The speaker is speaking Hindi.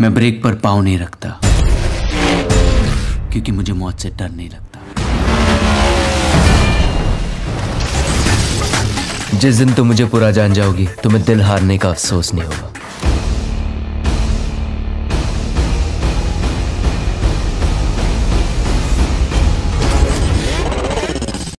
मैं ब्रेक पर पाँव नहीं रखता क्योंकि मुझे मौत से डर नहीं लगता। जिस दिन तुम मुझे पूरा जान जाओगी तुम्हें दिल हारने का अफसोस नहीं होगा।